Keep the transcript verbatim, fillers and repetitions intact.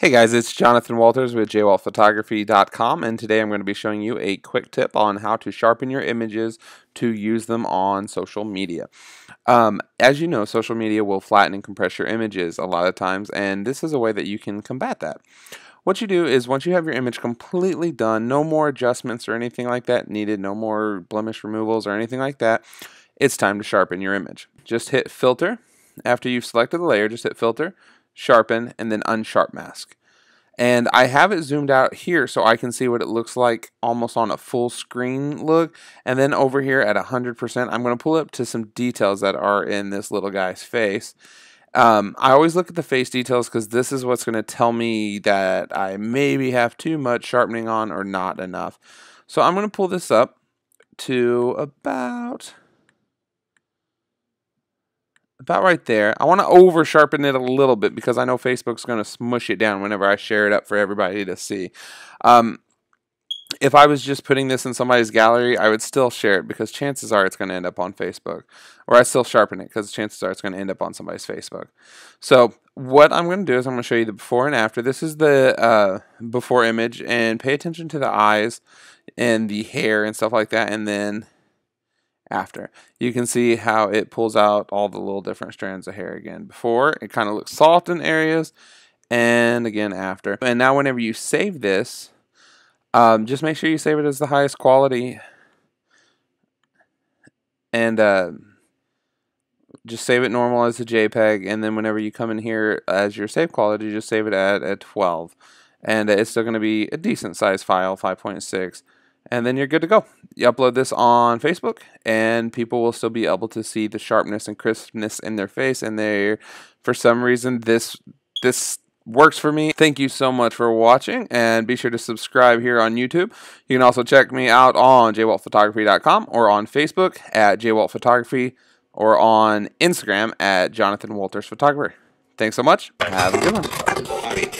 Hey guys, it's Jonathan Walters with j walt photography dot com, and today I'm going to be showing you a quick tip on how to sharpen your images to use them on social media. Um, as you know, social media will flatten and compress your images a lot of times, and this is a way that you can combat that. What you do is once you have your image completely done, no more adjustments or anything like that needed, no more blemish removals or anything like that, it's time to sharpen your image. Just hit filter. After you've selected the layer, just hit filter, sharpen, and then unsharp mask. And I have it zoomed out here so I can see what it looks like almost on a full screen look. And then over here at one hundred percent, I'm going to pull up to some details that are in this little guy's face. Um, I always look at the face details because this is what's going to tell me that I maybe have too much sharpening on or not enough. So I'm going to pull this up to about... About right there. I want to over sharpen it a little bit because I know Facebook's going to smush it down whenever I share it up for everybody to see. Um, if I was just putting this in somebody's gallery, I would still share it because chances are it's going to end up on Facebook. Or I still sharpen it because chances are it's going to end up on somebody's Facebook. So what I'm going to do is I'm going to show you the before and after. This is the uh, before image, and pay attention to the eyes and the hair and stuff like that, and then after. You can see how it pulls out all the little different strands of hair again. Before, it kind of looks soft in areas, and again after. And now whenever you save this, um, just make sure you save it as the highest quality. And uh, just save it normal as a JPEG, and then whenever you come in here as your save quality, just save it at a twelve. And it's still going to be a decent size file, five point six. And then you're good to go. You upload this on Facebook, and people will still be able to see the sharpness and crispness in their face. And they, for some reason, this this works for me. Thank you so much for watching, and be sure to subscribe here on YouTube. You can also check me out on j walt photography dot com or on Facebook at j walt photography or on Instagram at Jonathan Walters Photographer. Thanks so much. Have a good one.